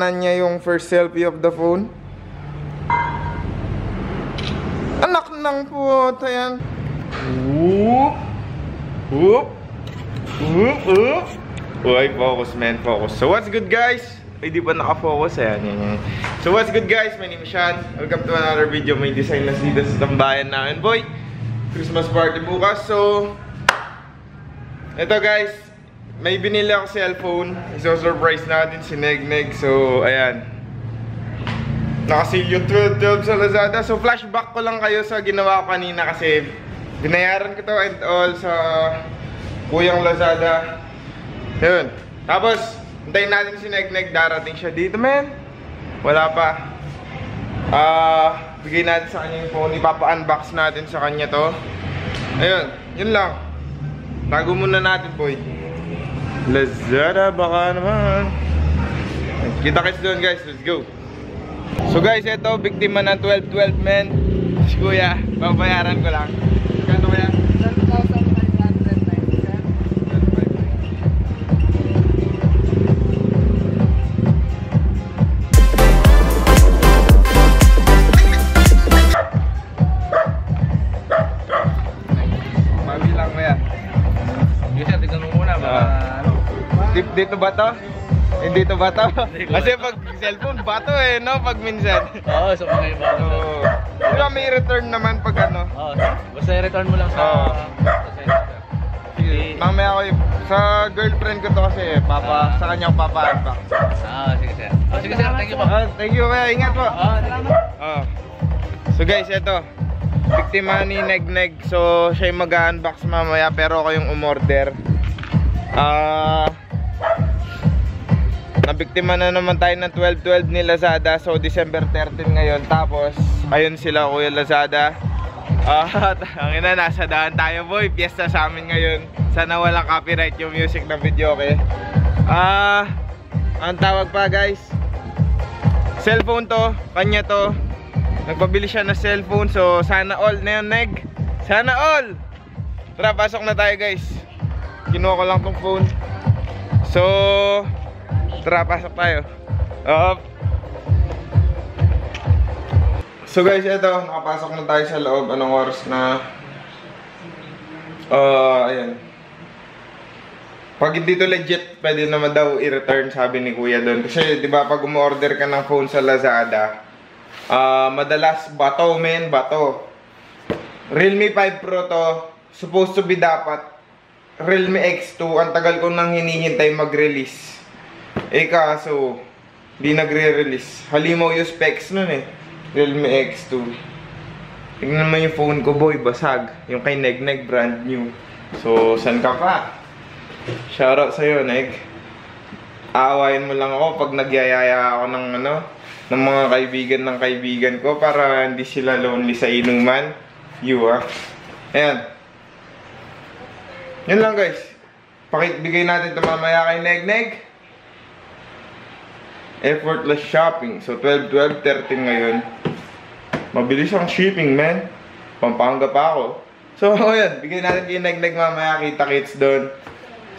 Tingnan niya yung first selfie of the phone. Anak ng puta yan. Whoop. Whoop. Whoop. Whoop. Uy, focus man, focus. So what's good guys? Ay, di pa naka-focus. Ayan, yan. So what's good guys? My name is Sean. Welcome to another video. May design na dito sa tambayan namin, boy. Christmas party bukas. So, ito guys. May binili ako cellphone. So surprise natin si Neg-Neg. So, ayan. Naka-sale yung 12-12 sa Lazada. So flashback ko lang kayo sa ginawa ko kanina kasi binayaran ko to and all sa kuyang Lazada. Yun. Tapos, hintayin natin si Neg-Neg. Darating siya dito, man. Wala pa. Bigay natin sa kanya yung phone. Ipapa-unbox natin sa kanya to. Ayun. Yun lang. Tago muna natin, boy. Lazada, baka naman. Kita-kits doon, guys. Let's go. So, guys, ito. Biktima ng 12-12, man. Si Kuya. Babayaran ko lang. Kanto kaya? 12,000. Dito ba to? Hindi to ba to? Kasi pag cellphone, bato eh, no? Pag minsan. Oo, so mga iba. Pero may return naman pag ano. Oo, basta i-return mo lang sa... Mamaya ako yung... Sa girlfriend ko to kasi, papa, sa kanya ko papa-unbox. Oo, sige sir. Sige sir, thank you po. Thank you, kaya ingat po. Oo. So guys, eto. Biktima ni Neg-Neg. So, siya yung mag-unbox mamaya, pero ako yung umorder. Nabiktima na naman tayo ng 12-12 ni Lazada. So December 13 ngayon. Tapos ayun sila Kuya Lazada. Ang ina, nasa daan tayo boy. Piyesta sa amin ngayon. Sana walang copyright yung music ng video, okay? Ang tawag pa guys, cellphone to. Kanya to. Nagpabili siya ng cellphone. So sana all na yun, Neg. Sana all. Tara, pasok na tayo guys. Kinuha ko lang tong phone. So tara, pasok tayo. Up. So guys, ito, nakapasok na tayo sa loob. Anong oras na? Ayan. Pag hindi to legit, pwede naman daw i-return, sabi ni Kuya doon. Kasi, di ba, pag umorder ka ng phone sa Lazada, madalas bato, men, bato. Realme 5 Pro to, supposed to be dapat. Realme X2, ang tagal ko nang hinihintay mag-release. Eh kaso, di nagre-release. Halimaw yung specs nun eh. Realme X2. Tignan naman yung phone ko boy, basag. Yung kay Neg-Neg, brand new. So, san ka pa? Shoutout sa'yo, Neg. Aawain mo lang ako pag nagyayaya ako ng ano, ng mga kaibigan ng kaibigan ko para hindi sila lonely sa inuman. You ah. Ayan. Yun lang guys. Pakibigay natin ito mamaya kay Neg-Neg. Effortless shopping. So 12, 12, 13 ngayon. Mabilis ang shipping, man. Pampanga pa ako. So ayan, bigyan natin kay Neg-Neg mamaya, kita-kits doon.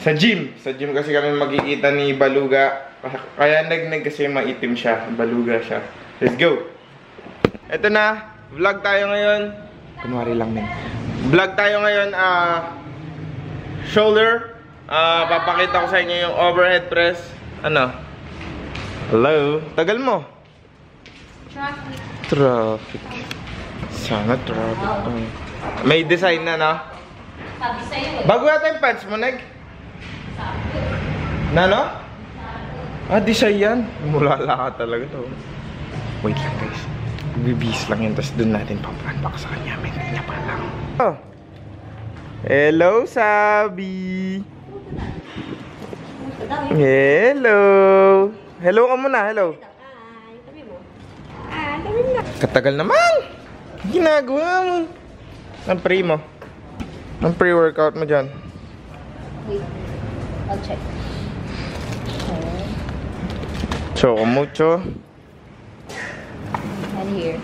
Sa gym. Sa gym kasi kami magkikita ni Baluga. Kaya Neg-Neg kasi maitim siya. Baluga siya. Let's go. Eto na. Vlog tayo ngayon. Kunwari lang, man. Vlog tayo ngayon. Shoulder. Papakita ko sa inyo yung overhead press. Ano? Hello? Tagal mo? Traffic. Traffic. Sana traffic. May design na, no? Sabi sa'yo. Bago natin yung pants mo, Neg? Na, no? Design yan. Mulala ka talaga to. Wait lang, guys. Bibis lang yun, tapos dun natin pampanpak sa kanya. May kanya pa lang. Hello, Sabi. Hello. Hello ka muna, hello. Katagal naman. Ginagawa mo. Ang pre mo. Ang pre-workout mo dyan. Wait. I'll check. Chokomucho. And here.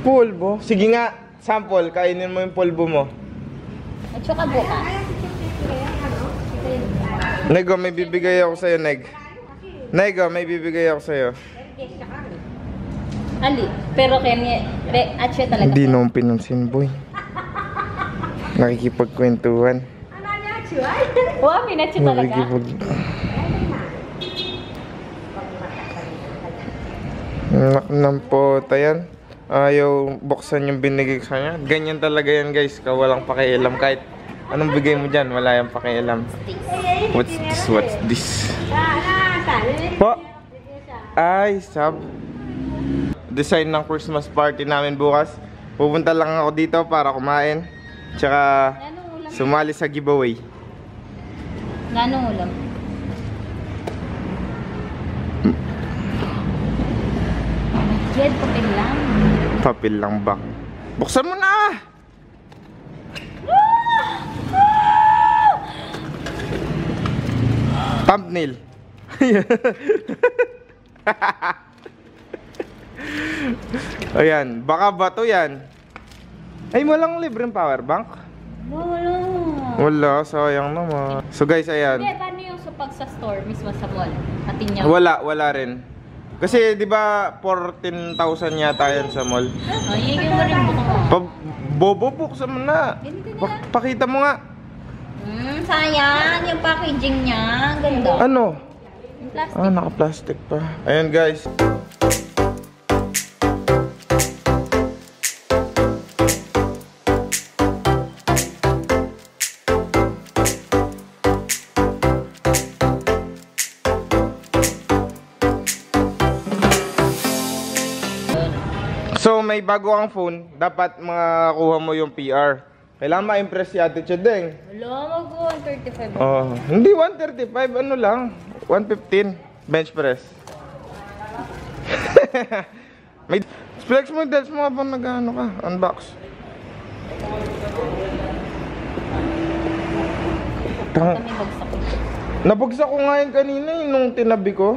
Pulbo. Sige nga, sample. Kainin mo yung pulbo mo. At chokabuka. Neg, may bibigay ako sa'yo, Neg. Naigo, may bibigay ako sa'yo. Ali, pero kanya, atya talaga. Hindi nung pinansin, boy. Nakikipagkwentuhan. Ano ni atya? Wow, pinatya talaga. Nakikipag... Naknampota yan. Ayaw buksan yung binigay ko sa'yo. Ganyan talaga yan, guys. Kawalang pakialam kahit anong bigay mo dyan, wala yung pakialam. What's this? What's this? Po? Ay, sab. Design ng Christmas party namin bukas. Pupunta lang ako dito para kumain. Tsaka sumali sa giveaway. Ganong ulam? Jed, papel lang. Papel lang ba? Buksan mo na! Thumbnail. Ayan, baka bato yan. Ay, walang libreng power bank? Wala. Wala, sayang naman. So guys, ayan. Hindi, paano yung sa pagsa-store mismo sa mall? Atin niya. Wala, wala rin. Kasi di ba 14,000 yata yan sa mall? Oh, yun mo rin po. Bobobuksan mo na. Pakita mo nga. Sayang yung packaging niya. Ganda. Ano? Yung plastic. Ah, naka-plastic pa. Ayan guys. So, may bago kang phone, dapat makakuha mo yung PR. Kailangan ma-impress si Ate Chedeng. Wala, mag-135. Oh, hindi 135, ano lang. 115, bench press. May flex mo yung delts mo habang nag-ano ka, unbox. Nabagsak ko nga yun kanina yun nung tinabi ko.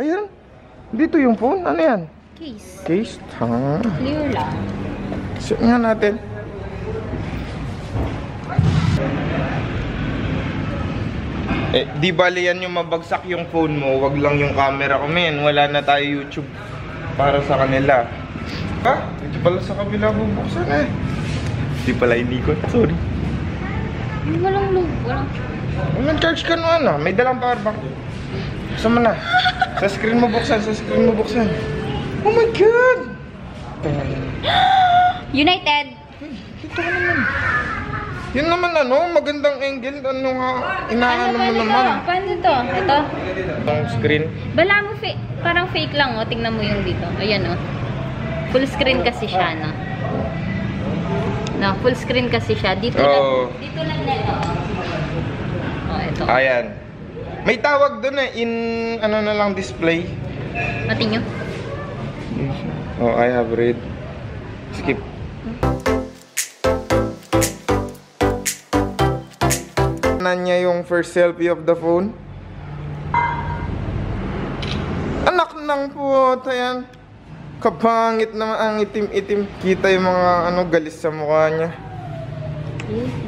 Ayan, dito yung phone, ano yan? Case. Case, ha? Clear lang. Check nga natin. Eh, di bali yan yung mabagsak yung phone mo, wag lang yung camera ko, men. Wala na tayo YouTube para sa kanila. Ha? Hindi pala sa kabila bubuksan eh. Hindi pala inikot, sorry. Walang load, walang charge. May charge ka noon ah, may dalang power bank. Saan mo na? Sa screen mo buksan, sa screen mo buksan. Oh my God! United! Ay, dito ka naman. Yun naman ano, magandang angle. Ano nga, inaano mo naman. Paano dito? Ito? Itong screen. Bala mo, parang fake lang o. Oh. Tingnan mo yung dito. Ayan o. Oh. Full screen kasi siya, no? No, full screen kasi siya. Dito oh. Lang, dito lang na ito. O, oh, ito. Ayan. May tawag doon eh, in ano na lang display. Atin nyo. Oh, I have read. Skip. Tignan niya yung first selfie of the phone. Anak ng puta yan. Kapangit naman ang itim-itim. Kita yung mga ano galis sa mukha niya.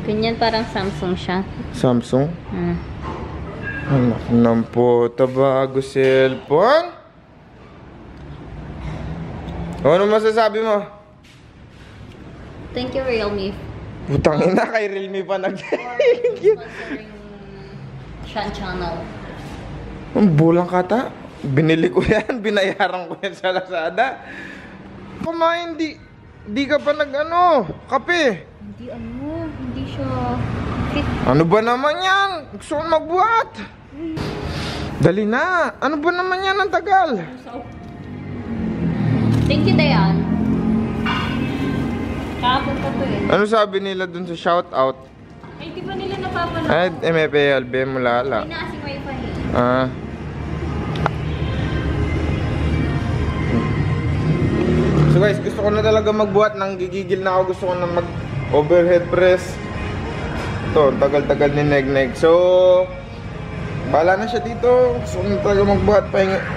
Ganyan parang Samsung siya. Samsung? Hmm. Anak ng puta, bago cellphone? Ano masasabi mo? Thank you, Realme. Putang ina, kay Realme pa nag-thank you. Shan channel. Ang bulang kata. Binili ko yan, binayaran ko yan sa Lazada. Kumain, di ka pa nag-ano, kape. Hindi ano, hindi siya... Ano ba naman yan? Gusto kong magbuhat. Dali na. Ano ba naman yan? Ang tagal. Thank you, Dayan. Kakapunta ko eh. Ano sabi nila dun sa shoutout? Ay, di ba nila napapanood? Ay, MFLB mula ala. Ay, naasing wifi eh. Ah. So guys, gusto ko na talaga magbuhat. Nang gigigil na ako. Gusto ko na mag-overhead press. Ito, tagal-tagal ni Neg-Neg. So, bahala na siya dito. Gusto ko na talaga magbuhat.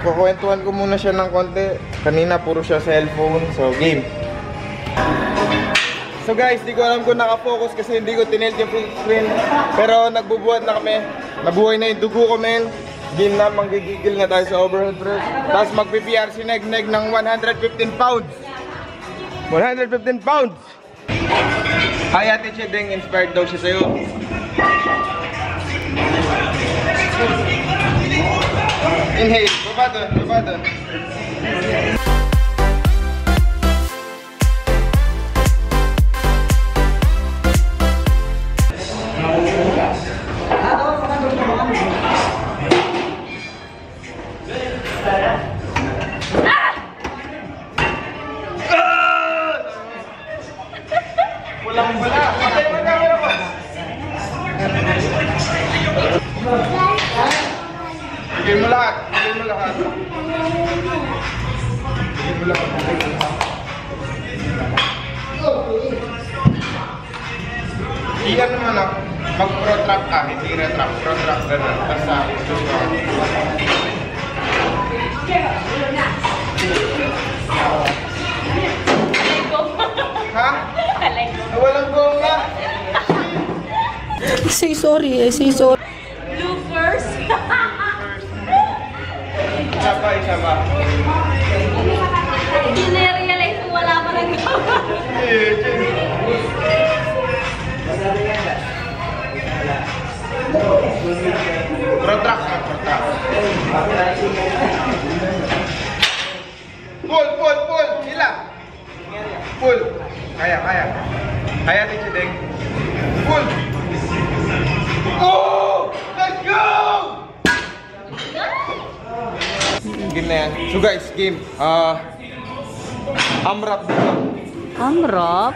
Kukwentuhan ko muna siya ng konti. Kanina, puro siya cellphone. So, game. So guys, di ko alam kung nakapokus kasi hindi ko tinelt yung full screen. Pero nagbubuhat na kami. Nabuhay na yung dugo ko, men. Game na, manggigigil na tayo sa overhead press. Tapos mag-PPR si Neg-Neg ng 115 pounds. 115 pounds! Ay, Ate Chedeng, inspired daw siya sa'yo. Inhale, baba doon, baba doon. Iyan naman ako, mag-pro-trap ka, hindi retrap, pro-trap na lang. Basta, gusto ka. Ha? Nawalang buong ka? Say sorry, eh. Say sorry. Bloopers. Isa ba, isa ba? Hindi na-realize kung wala pa nang gawa. Protrak na protrak. Pull, pull, pull. Hila. Pull. Kaya, kaya. Kaya ni Chideng. Pull. Oh! Let's go! Game na yan. So guys, game. Amrap dito. Amrap?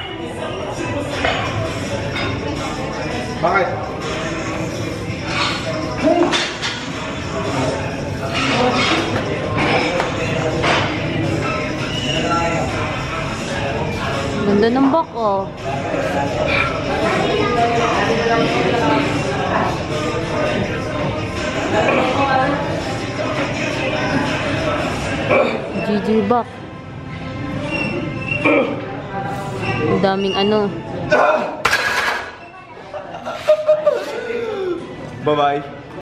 Bakit? Ganda ng back, oh. GG back. Ang daming ano. Bye-bye.